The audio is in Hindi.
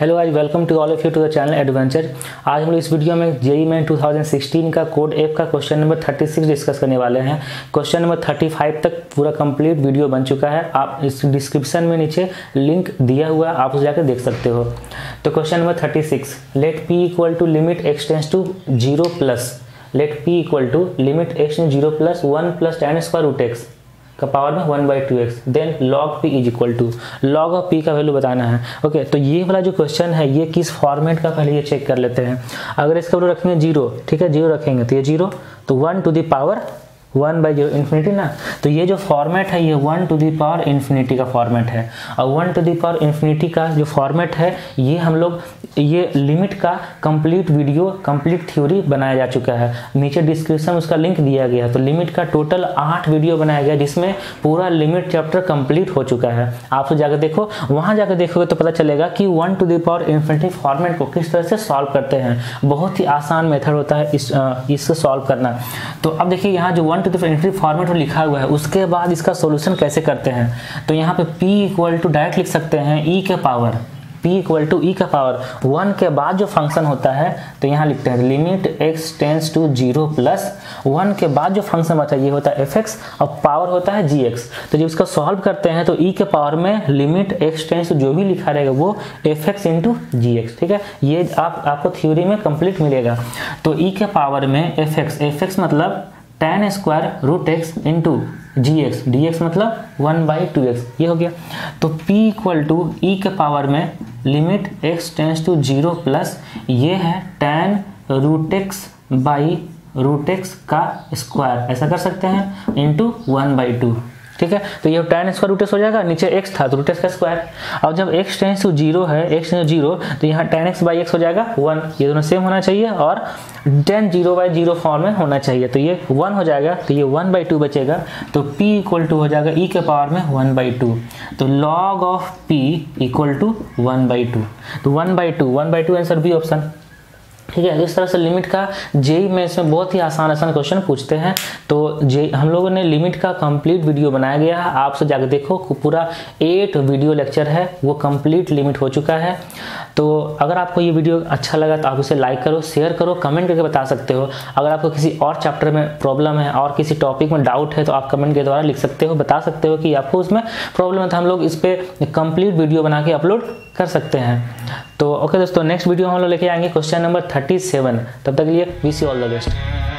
Hello guys, welcome to all of you to the channel adventure. आज हम लोग इस वीडियो में जेईई मेन 2016 का कोड एफ का क्वेश्चन नंबर 36 डिस्कस करने वाले हैं। क्वेश्चन नंबर 35 तक पूरा कंप्लीट वीडियो बन चुका है। आप इस डिस्क्रिप्शन में नीचे लिंक दिया हुआ, आप उसे जाकर देख सकते हो। तो question number 36, let p equal to limit x tends to 0 plus let p equal to limit x 0 plus 1 plus ten square root x का पावर में 1/2x, then log p is equal to log of p का वैल्यू बताना है। ओके, तो ये वाला जो क्वेश्चन है ये किस फॉर्मेट का, पहले ये चेक कर लेते हैं। अगर इसका वैल्यू रखेंगे 0, ठीक है, 0 रखेंगे तो ये 0, तो 1 टू द पावर 1/0 इन्फिनिटी ना, तो ये जो फॉर्मेट है ये 1 टू द पावर इन्फिनिटी का फॉर्मेट है। और 1 टू द पावर इन्फिनिटी का जो फॉर्मेट है ये हम लोग ये लिमिट का कंप्लीट वीडियो कंप्लीट थ्योरी बनाया जा चुका है। नीचे डिस्क्रिप्शन उसका लिंक दिया गया है। तो लिमिट का टोटल 8 वीडियो बनाया गया जिसमें पूरा लिमिट चैप्टर कंप्लीट हो चुका है। आप जाकर देखो, वहाँ जाकर देखोगे तो पता चलेगा कि 1 to the power infinity format को किस तरह से सॉल्व करते हैं। बहुत ही आसान मेथड होता है इसको सॉल्व करना। तो अब देखिए यहाँ जो 1 टू द पावर फॉर्मेट में लिखा हुआ है उसके बाद इसका सॉल्यूशन कैसे करते हैं। तो यहाँ पे p इक्वल टू डायरेक्ट लिख सकते हैं e के power, p equal to e का पावर 1 के बाद जो फंक्शन होता है, तो यहाँ लिखते हैं limit x tends to 0 plus 1 के बाद जो फंक्शन बचा ये होता है fx और पावर होता है gx। तो जब इसका सॉल्व करते हैं तो e के पावर में लिमिट x टेंस टू जो भी लिखा रहेगा वो fx इंटू gx, ठीक है। ये आपको थ्योरी में कंप्लीट मिलेगा। तो e के पावर में fx मतलब tan square root x into g x, d x मतलब 1/2x, ये हो गया। तो p इक्वल टू ई के पावर में limit x tends to 0 plus ये है tan root x by root x का स्क्वायर, ऐसा कर सकते हैं, इंटू 1/2, ठीक है। तो ये tan स्क्वायर रूट एक्स हो जाएगा, नीचे x था तो रूट एक्स का स्क्वायर। और जब x टेंस टू 0 है, x टेंस टू 0 तो यहाँ tan x बाई एक्स हो जाएगा 1, ये दोनों सेम होना चाहिए और tan 0/0 फॉर्म में होना चाहिए। तो ये 1 हो जाएगा, तो ये 1/2 बचेगा। तो p इक्वल टू हो जाएगा e के पावर में 1/2, तो log of p equal to 1/2, तो 1/2 आंसर बी ऑप्शन, ठीक है। इस तरह से लिमिट का जेईई मेंस में बहुत ही आसान क्वेश्चन पूछते हैं। तो हम लोगों ने लिमिट का कंप्लीट वीडियो बनाया गया है, आपसे जाकर देखो। पूरा 8 वीडियो लेक्चर है वो कंप्लीट लिमिट हो चुका है। तो अगर आपको ये वीडियो अच्छा लगा तो आप उसे लाइक करो, शेयर करो, कमेंट करके बता सकते हो। अगर आपको किसी और चैप्टर में प्रॉब्लम है और किसी टॉपिक में डाउट है तो आप कमेंट के द्वारा लिख सकते हो, बता सकते हो कि आपको उसमें प्रॉब्लम है, तो हम लोग इस पर कंप्लीट वीडियो बना के अपलोड कर सकते हैं। तो ओके दोस्तों, नेक्स्ट वीडियो हम लोग लेके आएंगे क्वेश्चन नंबर 37। तब तक के लिए wish you all the best.